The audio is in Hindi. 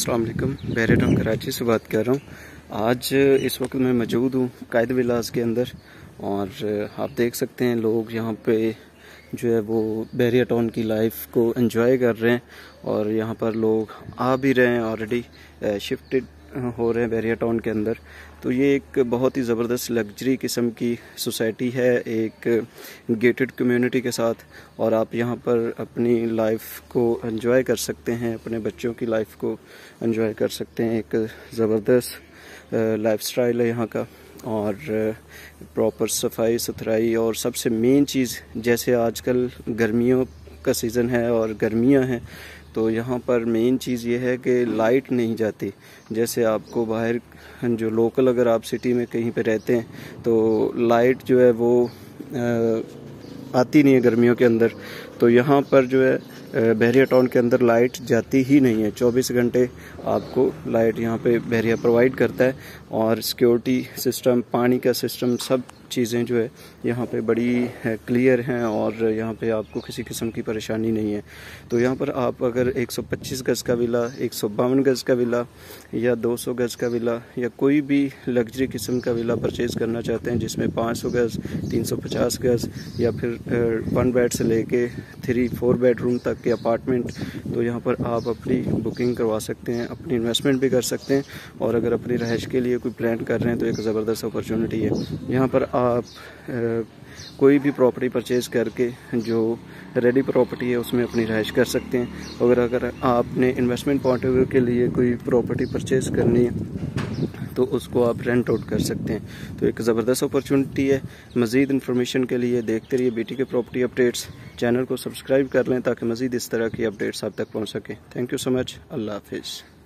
अस्सलाम वालेकुम, बहरिया टाउन कराची से बात कर रहा हूँ। आज इस वक्त मैं मौजूद हूँ क्वैद विलास के अंदर और आप देख सकते हैं लोग यहाँ पे जो है वो बहरिया टाउन की लाइफ को एंजॉय कर रहे हैं और यहाँ पर लोग आ भी रहे हैं, ऑलरेडी शिफ्टेड हो रहे हैं बहरिया टाउन के अंदर। तो ये एक बहुत ही ज़बरदस्त लग्जरी किस्म की सोसाइटी है, एक गेटेड कम्युनिटी के साथ, और आप यहाँ पर अपनी लाइफ को एंजॉय कर सकते हैं, अपने बच्चों की लाइफ को एंजॉय कर सकते हैं। एक ज़बरदस्त लाइफस्टाइल है यहाँ का और प्रॉपर सफाई सुथराई, और सबसे मेन चीज़ जैसे आजकल गर्मियों का सीज़न है और गर्मियाँ हैं तो यहाँ पर मेन चीज़ ये है कि लाइट नहीं जाती। जैसे आपको बाहर जो लोकल, अगर आप सिटी में कहीं पे रहते हैं तो लाइट जो है वो आती नहीं है गर्मियों के अंदर, तो यहाँ पर जो है बहरिया टाउन के अंदर लाइट जाती ही नहीं है। 24 घंटे आपको लाइट यहाँ पे बहरिया प्रोवाइड करता है और सिक्योरिटी सिस्टम, पानी का सिस्टम, सब चीज़ें जो है यहाँ पे बड़ी क्लियर हैं और यहाँ पे आपको किसी किस्म की परेशानी नहीं है। तो यहाँ पर आप अगर 125 गज़ का विला, 152 गज़ का विला या 200 गज़ का विला या कोई भी लग्जरी किस्म का विला परचेज़ करना चाहते हैं जिसमें 500 गज़, 350 गज़ या फिर 1 बेड से लेके 3-4 बेडरूम तक के अपार्टमेंट, तो यहाँ पर आप अपनी बुकिंग करवा सकते हैं, अपनी इन्वेस्टमेंट भी कर सकते हैं, और अगर अपनी रहाइश के लिए कोई प्लान कर रहे हैं तो एक ज़बरदस्त अपॉर्चुनिटी है। यहाँ पर आप कोई भी प्रॉपर्टी परचेज़ करके जो रेडी प्रॉपर्टी है उसमें अपनी रहाइश कर सकते हैं। और अगर आपने इन्वेस्टमेंट पोर्टफोलियो के लिए कोई प्रॉपर्टी परचेज़ करनी है तो उसको आप रेंट आउट कर सकते हैं। तो एक ज़बरदस्त अपॉर्चुनिटी है। मज़ीद इन्फॉर्मेशन के लिए देखते रहिए बीटी के प्रॉपर्टी अपडेट्स। चैनल को सब्सक्राइब कर लें ताकि मज़ीद इस तरह की अपडेट्स आप तक पहुँच सकें। Thank you so much. अल्लाह हाफिज़।